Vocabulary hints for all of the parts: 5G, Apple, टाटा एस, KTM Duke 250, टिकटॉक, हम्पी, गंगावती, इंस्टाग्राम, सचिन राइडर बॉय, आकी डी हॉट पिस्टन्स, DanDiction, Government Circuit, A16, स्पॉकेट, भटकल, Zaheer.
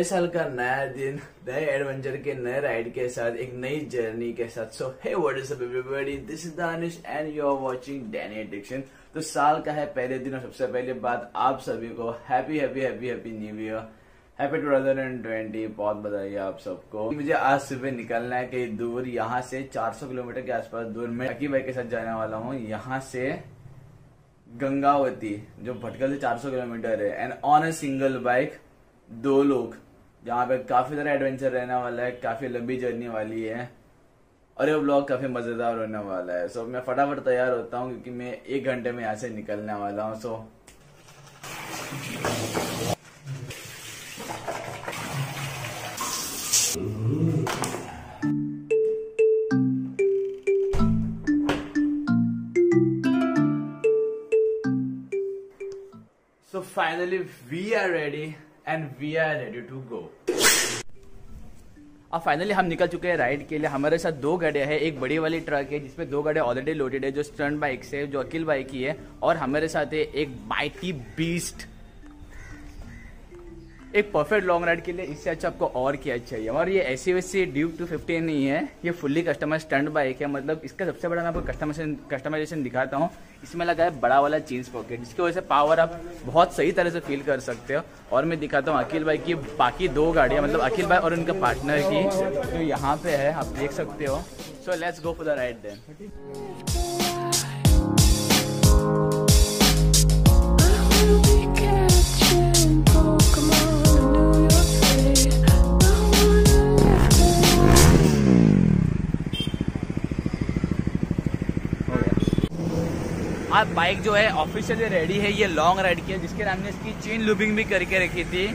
नए साल का नया दिन, नए एडवेंचर के नए राइड के साथ, एक नई जर्नी के साथ। So hey what is up everybody, this is Danish and you are watching DanDiction। तो साल का है पहले दिन और सबसे पहले बात आप सभी को happy happy happy happy new year, happy 2020 बहुत बधाई आप सबको। मुझे आज सुबह निकलना है कहीं दूर, यहाँ से 400 किलोमीटर के आसपास दूर में अकी भाई के साथ जाने वाला हूँ। यहाँ से गंगावती जो भटकल से 400 किलोमीटर है and on a single bike दो लोग, जहाँ पे काफी सारा एडवेंचर रहने वाला है, काफी लंबी जर्नी वाली है और ये ब्लॉग काफी मजेदार होने वाला है। सो मैं फटाफट तैयार होता हूँ क्योंकि मैं 1 घंटे में यहाँ से निकलने वाला हूँ। So finally we are ready and we are ready to go। अब फाइनली हम निकल चुके हैं राइड के लिए। हमारे साथ 2 गाड़ियाँ हैं, एक बड़ी वाली ट्रक है जिसमें 2 गाड़ियाँ ऑलरेडी लोडेड है जो स्टंट बाइक से, जो अखिल बाइक की है, और हमारे साथ है एक माइटी बीस्ट, एक परफेक्ट लॉन्ग राइड के लिए। इससे अच्छा आपको और क्या चाहिए। और ये ऐसी वैसी ड्यूक 250 नहीं है, ये फुल्ली कस्टमाइज स्टंट बाइक है। मतलब इसका सबसे बड़ा मैं आपको कस्टमाइजेशन दिखाता हूँ। इसमें लगा है बड़ा वाला चेन पॉकेट जिसकी वजह से पावर आप बहुत सही तरह से फील कर सकते हो। और मैं दिखाता हूँ अखिल भाई की बाकी 2 गाड़ियाँ, मतलब अखिल भाई और उनके पार्टनर की, जो यहाँ पे है आप देख सकते हो। So let's go for the ride then. आप बाइक जो है ऑफिशियली रेडी है ये लॉन्ग राइड की है, जिसके नाम ने इसकी चेन लूपिंग भी करके रखी थी।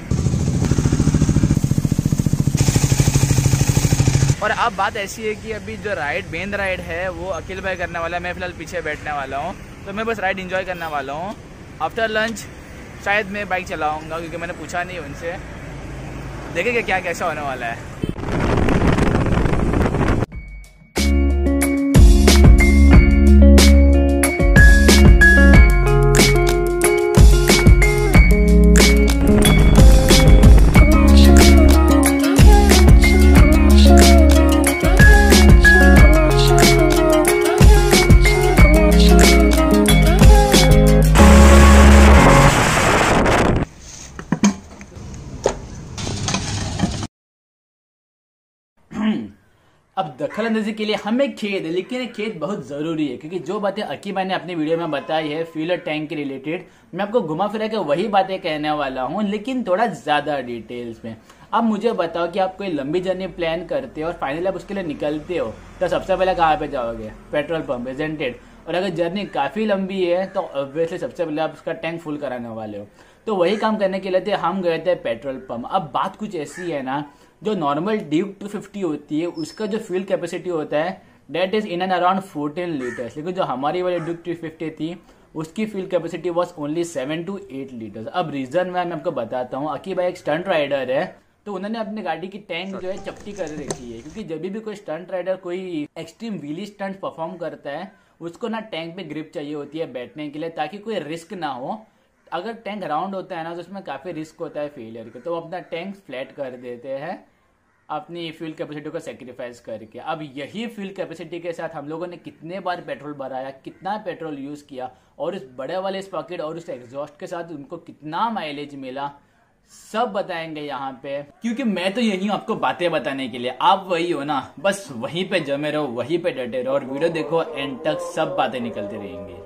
और अब बात ऐसी है कि अभी जो राइड मेन राइड है वो अखिल भाई करने वाला है, मैं फिलहाल पीछे बैठने वाला हूँ। तो मैं बस राइड एंजॉय करने वाला हूँ। आफ्टर लंच शायद मैं बाइक चलाऊंगा क्योंकि मैंने पूछा नहीं उनसे, देखेंगे क्या कैसा होने वाला है। अब दखल अंदाजी के लिए हमें खेद है, लेकिन खेद बहुत ज़रूरी है क्योंकि जो बातें अकी भाई ने अपने वीडियो में बताई है फ्यूल टैंक के रिलेटेड, मैं आपको घुमा फिरा के वही बातें कहने वाला हूँ लेकिन थोड़ा ज़्यादा डिटेल्स में। अब मुझे बताओ कि आप कोई लंबी जर्नी प्लान करते हो और फाइनली आप उसके लिए निकलते हो तो सबसे पहले कहाँ पर जाओगे? Petrol pump, isn't it. और अगर जर्नी काफ़ी लंबी है तो ऑब्वियसली सबसे पहले आप उसका टैंक फुल कराने वाले हो। तो वही काम करने के लिए हम गए थे पेट्रोल पम्प। अब बात कुछ ऐसी है ना, जो नॉर्मल ड्यूक 250 होती है उसका जो फ्यूल कैपेसिटी होता है that is in and around 14 litres, लेकिन जो हमारी वाली ड्यूक 250 थी उसकी fuel capacity was only 7 to 8 litres. अब रीजन मैं आपको बताता हूँ। अकी भाई एक स्टंट राइडर है तो उन्होंने अपनी गाड़ी की टैंक जो है चपटी कर रखी है क्योंकि जब भी कोई स्टंट राइडर कोई एक्सट्रीम व्हीली स्टंट परफॉर्म करता है उसको ना टैंक पे ग्रिप चाहिए होती है बैठने के लिए ताकि कोई रिस्क ना हो। अगर टैंक राउंड होता है ना तो उसमें काफ़ी रिस्क होता है फेलियर के, तो वो अपना टैंक फ्लैट कर देते हैं अपनी फ्यूल कैपेसिटी को सेक्रीफाइस करके। अब यही फ्यूल कैपेसिटी के साथ हम लोगों ने कितने बार पेट्रोल भराया, कितना पेट्रोल यूज़ किया और उस बड़े वाले स्पॉकेट और उस एग्जॉस्ट के साथ उनको कितना माइलेज मिला, सब बताएंगे यहाँ पे। क्योंकि मैं तो यही हूँ आपको बातें बताने के लिए, आप वही हो ना, बस वहीं पे जमे रहो, वहीं पे डटे रहो और वीडियो देखो एंड तक, सब बातें निकलती रहेंगी।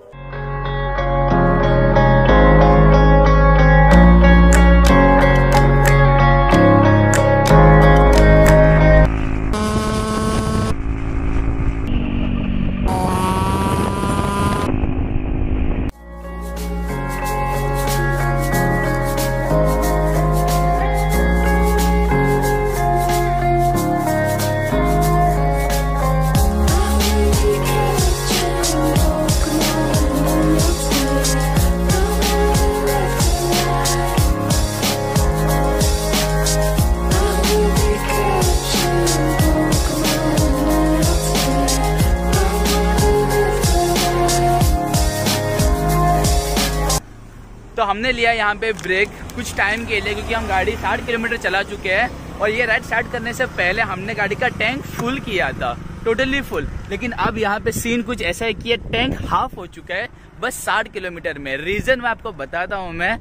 हमने लिया यहाँ पे ब्रेक कुछ टाइम के लिए, क्योंकि हम गाड़ी 60 किलोमीटर चला चुके हैं और ये राइड स्टार्ट करने से पहले हमने गाड़ी का टैंक फुल किया था, टोटली फुल। लेकिन अब यहाँ पे सीन कुछ ऐसा है कि ये टैंक हाफ हो चुका है बस 60 किलोमीटर में। रीज़न मैं आपको बताता हूँ मैं,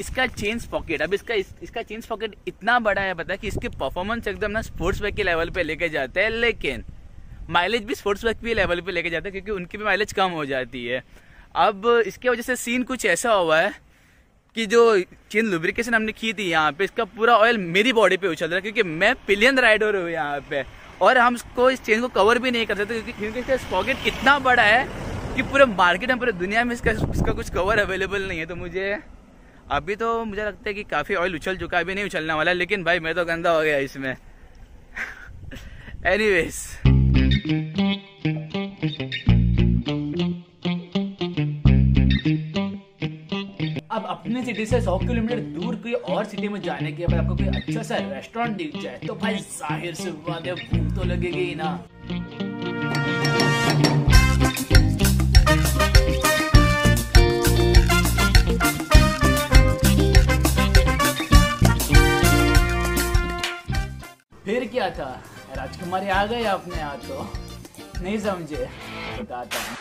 इसका चेंज पॉकेट, अब इसका चेंज पॉकेट इतना बड़ा है पता है कि इसकी परफॉर्मेंस एकदम ना स्पोर्ट्स बाइक के लेवल पे लेके जाते हैं, लेकिन माइलेज भी स्पोर्ट्स बाइक के लेवल पे लेके जाते हैं क्योंकि उनकी भी माइलेज कम हो जाती है। अब इसके वजह से सीन कुछ ऐसा हुआ है कि जो चेन लुब्रिकेशन हमने की थी यहाँ पे, इसका पूरा ऑयल मेरी बॉडी पे उछल रहा है क्योंकि मैं पिलियन राइडर हूँ यहाँ पे, और हम इसको इस चेन को कवर भी नहीं कर सकते क्योंकि इसका पॉकेट इतना बड़ा है कि पूरे मार्केट में, पूरे दुनिया में इसका कुछ कवर अवेलेबल नहीं है। तो मुझे अभी तो मुझे लगता है कि काफ़ी ऑयल उछल चुका है, अभी नहीं उछलने वाला, लेकिन भाई मैं तो गंदा हो गया इसमें। एनीवेज अब अपने सिटी से 100 किलोमीटर दूर कोई और सिटी में जाने के बाद आपको कोई अच्छा सा रेस्टोरेंट दिख जाए तो भाई जाहिर सी बात है भूख तो लगेगी ही ना। फिर क्या था, राजकुमारी आ गई अपने यहाँ तो नहीं समझे, बताता हूँ।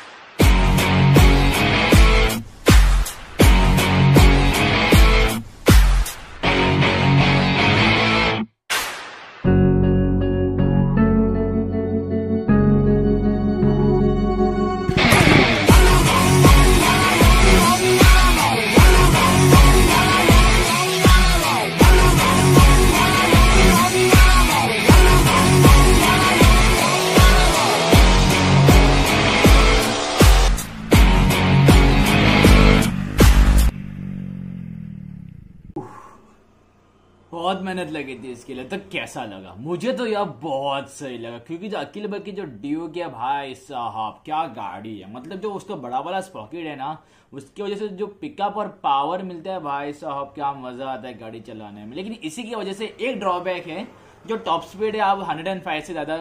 बहुत मेहनत लगी थी इसके लिए, तो कैसा लगा? मुझे तो यार बहुत सही लगा क्योंकि जो अखिल भाई की जो ड्यूक है भाई साहब क्या गाड़ी है, मतलब जो उसका बड़ा वाला स्पॉकेट है ना उसकी वजह से जो पिकअप और पावर मिलता है भाई साहब क्या मजा आता है गाड़ी चलाने में। लेकिन इसी की वजह से एक ड्रॉबैक है, जो टॉप स्पीड है आप 105 से ज्यादा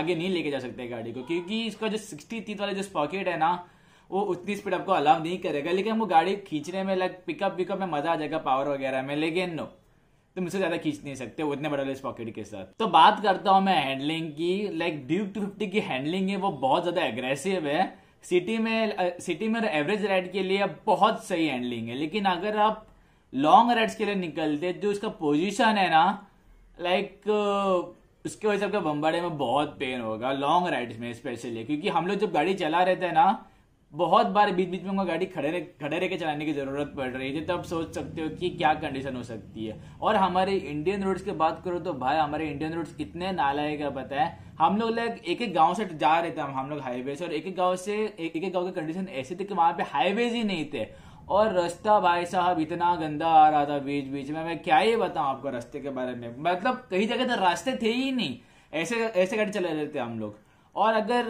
आगे नहीं लेके जा सकते गाड़ी को, क्योंकि इसका जो 63 वाला जो स्पॉकेट है ना वो उतनी स्पीड आपको अलाउ नहीं करेगा। लेकिन वो गाड़ी खींचने में लाइक पिकअप में मजा आ जाएगा पावर वगैरह में, लेकिन नो तो मुझसे ज्यादा खींच नहीं सकते उतने बड़े पॉकेट के साथ। तो बात करता हूं मैं हैंडलिंग की, लाइक ड्यूक 250 की हैंडलिंग है वो बहुत ज्यादा एग्रेसिव है, सिटी में एवरेज राइड के लिए बहुत सही हैंडलिंग है। लेकिन अगर आप लॉन्ग राइड्स के लिए निकलते जो इसका पोजीशन है ना लाइक उसकी वजह से आपका बम्बाड़े में बहुत पेन होगा लॉन्ग राइड्स में स्पेशली, क्योंकि हम लोग जब गाड़ी चला रहे थे ना बहुत बार बीच बीच में उनको गाड़ी खड़े रह के चलाने की जरूरत पड़ रही है, तब सोच सकते हो कि क्या कंडीशन हो सकती है। और हमारे इंडियन रोड्स की बात करो तो भाई हमारे इंडियन रोड्स इतने नालायक है पता है, हम लोग लाइक एक एक गांव से जा रहे थे हम लोग हाईवे से, और एक एक गांव की कंडीशन ऐसी थी कि वहां पे हाईवेज ही नहीं थे और रास्ता भाई साहब इतना गंदा आ रहा था बीच बीच में, मैं क्या ही बताऊं आपको रास्ते के बारे में, मतलब कई जगह तो रास्ते थे ही नहीं, ऐसे गाड़ी चला रहे थे हम लोग। और अगर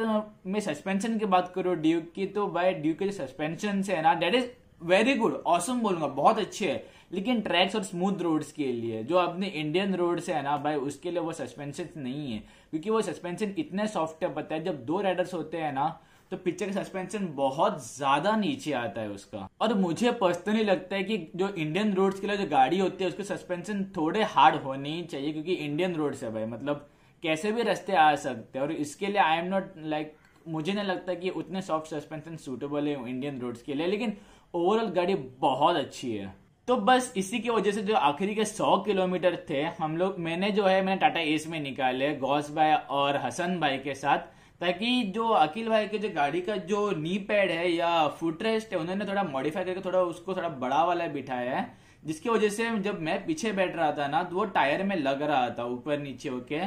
मैं सस्पेंशन की बात करूँ ड्यूक की तो भाई ड्यूक के जो सस्पेंशन है ना that is very good, awesome बोलूंगा, बहुत अच्छे है। लेकिन ट्रैक्स और स्मूथ रोड्स के लिए जो अपने इंडियन रोड्स है ना भाई उसके लिए वो सस्पेंशन नहीं है, क्योंकि वो सस्पेंशन इतने सॉफ्ट है पता है, जब दो राइडर्स होते हैं ना तो पिक्चर का सस्पेंशन बहुत ज्यादा नीचे आता है उसका। और मुझे पर्सनली लगता है कि जो इंडियन रोड्स के लिए जो गाड़ी होती है उसके सस्पेंशन थोड़े हार्ड होने ही चाहिए, क्योंकि इंडियन रोड्स है भाई, मतलब कैसे भी रास्ते आ सकते हैं, और इसके लिए आई एम नॉट लाइक मुझे नहीं लगता कि उतने सॉफ्ट सस्पेंशन सूटेबल है इंडियन रोड्स के लिए। लेकिन ओवरऑल गाड़ी बहुत अच्छी है। तो बस इसी की वजह से जो आखिरी के 100 किलोमीटर थे हम लोग मैंने टाटा एस में निकाले गौस भाई और हसन भाई के साथ, ताकि जो अखिल भाई के जो गाड़ी का जो नी पैड है या फुटरेस्ट है उन्होंने थोड़ा मॉडिफाई करके उसको थोड़ा बड़ा वाला बिठाया है, जिसकी वजह से जब मैं पीछे बैठ रहा था ना तो वो टायर में लग रहा था ऊपर नीचे होके,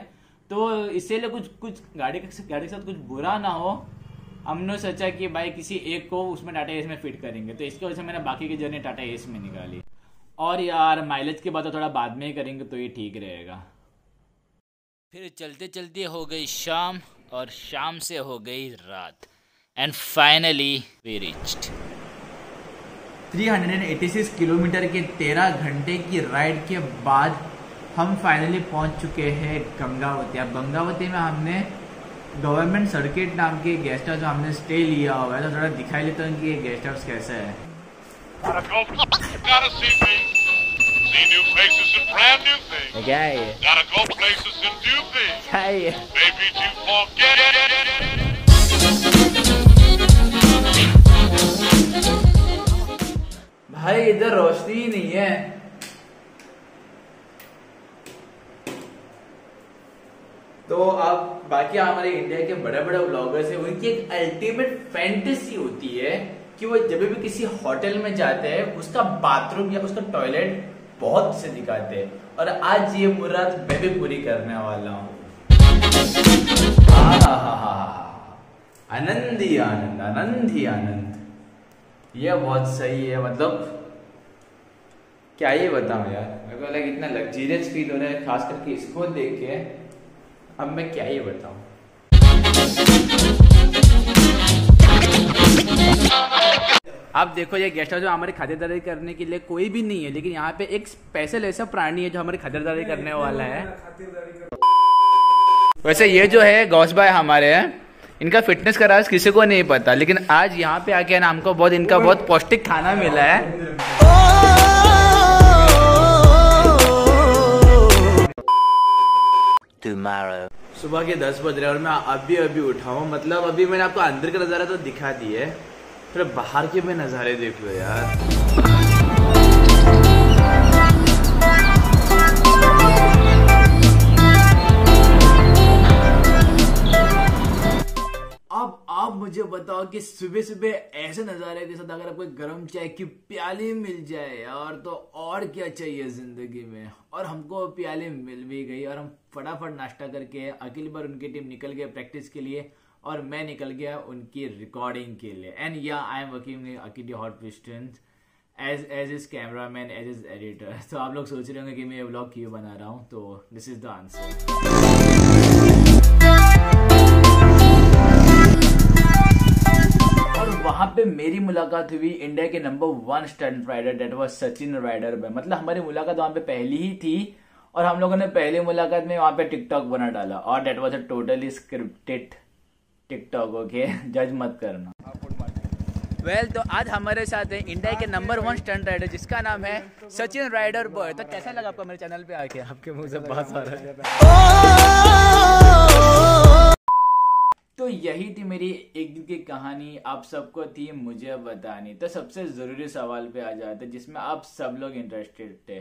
तो इसीलिए कुछ गाड़ी के साथ कुछ बुरा ना हो, हमने सोचा कि भाई किसी एक को उसमें टाटा एस में फिट करेंगे, तो इसकी वजह से मैंने बाकी की जर्नी टाटा एस में निकाली। और यार माइलेज की बात तो थोड़ा बाद में ही करेंगे तो ये ठीक रहेगा। फिर चलते चलते हो गई शाम और शाम से हो गई रात, and finally we reached 386 kilometre के 13 घंटे की राइड के बाद हम फाइनली पहुंच चुके हैं गंगावती। अब गंगावती में हमने गवर्नमेंट सर्किट नाम के गेस्ट हाउस हमने स्टे लिया हुआ है, तो थोड़ा दिखाई लेता हूँ कि ये गेस्ट हाउस कैसा है। Gotta see things. See new faces and brand new things. Okay. Gotta go places and do things. Hey. Maybe you forget it. भाई इधर रोशनी नहीं है। तो आप बाकी हमारे इंडिया के बड़े बड़े व्लॉगर्स हैं, उनकी एक अल्टीमेट फैंटेसी होती है कि वो जब भी किसी होटल में जाते हैं उसका बाथरूम या उसका टॉयलेट बहुत से दिखाते हैं, और आज ये मुराद मैं भी पूरी करने वाला हूँ। आनंद ही आनंद, आनंद ही आनंद। ये बहुत सही है, मतलब क्या ये बताऊं यार, मेरे को इतना लग्जरियस फील हो रहा है, खास करके इसको देख के। अब मैं क्या ये बताऊं। आप देखो ये गेस्ट हाउस जो हमारी खातिरदारी करने के लिए कोई भी नहीं है, लेकिन यहाँ पे एक स्पेशल ऐसा प्राणी है जो हमारी खातिरदारी करने वाला है। वैसे ये जो है गौस भाई हमारे हैं, इनका फिटनेस का राज किसी को नहीं पता, लेकिन आज यहाँ पे आके ना हमको बहुत इनका बहुत पौष्टिक खाना मिला है। सुबह के 10 बज रहे और मैं अभी अभी उठा हूँ। मतलब अभी मैंने आपको अंदर का नज़ारा तो दिखा दी है, फिर बाहर के मैं नज़ारे देख लो यार। अब आप मुझे बताओ कि सुबह सुबह ऐसे नज़ारे के साथ अगर आपको गर्म चाय की प्याली मिल जाए यार, तो और क्या चाहिए जिंदगी में। और हमको प्याली मिल भी गई और हम फटाफट नाश्ता करके अखिल बार उनकी टीम निकल गया प्रैक्टिस के लिए और मैं निकल गया उनकी रिकॉर्डिंग के लिए। And yeah I am working with आकी डी हॉट पिस्टन्स as his camera man, as his editor. तो आप लोग सोच रहे होंगे कि मैं ये व्लॉग क्यों बना रहा हूँ, तो दिस इज द आंसर। और वहाँ पे मेरी मुलाकात हुई इंडिया के नंबर 1 stunt rider, that was सचिन राइडर बॉय। मतलब हमारी मुलाकात वहाँ पे पहली ही थी और हम लोगों ने पहली मुलाकात में वहाँ पे टिकटॉक बना डाला, और that was a totally scripted टिकटॉक। Okay, जज मत करना। वेल, तो आज हमारे साथ है इंडिया के नंबर 1 स्टंट राइडर जिसका नाम है सचिन राइडर बॉय। तो कैसा लगा आपको मेरे चैनल पे आके, आपके मुंह से बात आ रहा है। तो यही थी मेरी एक दिन की कहानी, आप सबको थी मुझे बतानी। तो सबसे जरूरी सवाल पे आ जाते जिसमें आप सब लोग इंटरेस्टेड थे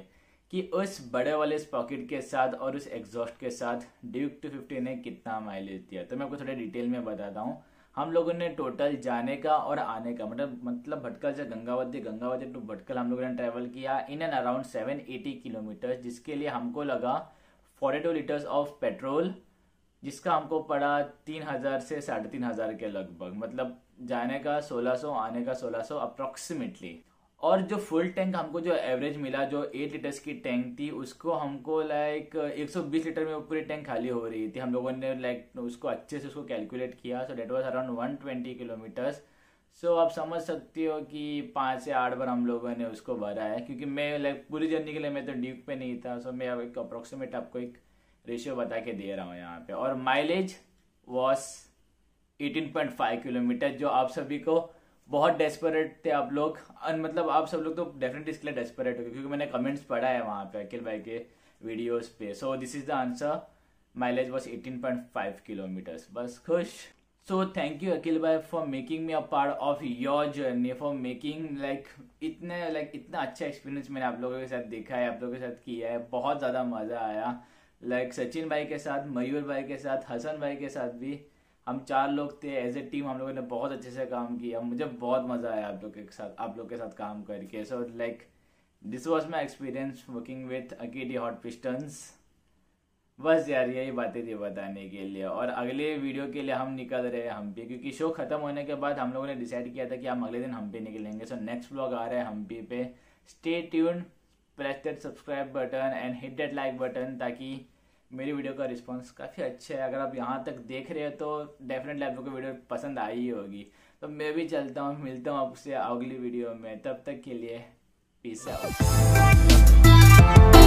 कि उस बड़े वाले स्पॉकेट के साथ और उस एग्जॉस्ट के साथ ड्यूक 250 ने कितना माइलेज दिया। तो मैं आपको थोड़ा डिटेल में बताता हूँ। हम लोगों ने टोटल जाने का और आने का मतलब भटकल से गंगावती, गंगावती टू भटकल हम लोगों ने ट्रैवल किया इन एंड अराउंड 780 किलोमीटर्स, जिसके लिए हमको लगा 42 लीटर्स ऑफ पेट्रोल, जिसका हमको पड़ा 3000 से 3500 के लगभग। मतलब जाने का 1600, आने का 1600 अप्रॉक्सीमेटली। और जो फुल टैंक हमको जो एवरेज मिला, जो 8 लीटर्स की टैंक थी, उसको हमको लाइक 120 लीटर में पूरी टैंक खाली हो रही थी। हम लोगों ने लाइक उसको अच्छे से उसको कैलकुलेट किया। So that was around 120 kilometres. So आप समझ सकती हो कि 5 से 8 बार हम लोगों ने उसको भरा है, क्योंकि मैं लाइक पूरी जर्नी के लिए मैं तो ड्यूक पे नहीं था। सो मैं अब एक अप्रोक्सीमेट आपको एक रेशियो बता के दे रहा हूँ यहाँ पर। और माइलेज वॉज 18.5 किलोमीटर, जो आप सभी को बहुत डेस्परेट थे आप लोग। मतलब आप सब लोग तो डेफिनेटली इसके लिए डेस्परेट हो गए, क्योंकि मैंने कमेंट्स पढ़ा है वहाँ पे अखिल भाई के वीडियोस पे। So this is the answer, mileage was 18.5 kilometres. बस खुश। सो थैंक यू अखिल भाई for making me a part of your journey, for making इतना अच्छा एक्सपीरियंस मैंने आप लोगों के साथ देखा है, आप लोगों के साथ किया है। बहुत ज़्यादा मज़ा आया सचिन भाई के साथ, मयूर भाई के साथ, हसन भाई के साथ भी। हम 4 लोग थे एज ए टीम, हम लोगों ने बहुत अच्छे से काम किया। मुझे बहुत मज़ा आया आप लोग के साथ काम करके। So this was my experience working with आकी डी हॉट पिस्टन्स। बस यार यही बातें थी बताने के लिए, और अगले वीडियो के लिए हम निकल रहे हैं हम्पी, क्योंकि शो खत्म होने के बाद हम लोगों ने डिसाइड किया था कि हम अगले दिन हम्पी निकलेंगे। सो नेक्स्ट व्लॉग आ रहा है हम्पी पे। Stay tuned, press that subscribe button and hit that like button, ताकि मेरी वीडियो का रिस्पांस काफ़ी अच्छा है। अगर आप यहाँ तक देख रहे हो तो डेफिनेटली आप लोग को वीडियो पसंद आई होगी। तो मैं भी चलता हूँ, मिलता हूँ आपसे अगली वीडियो में। तब तक के लिए पीस आउट।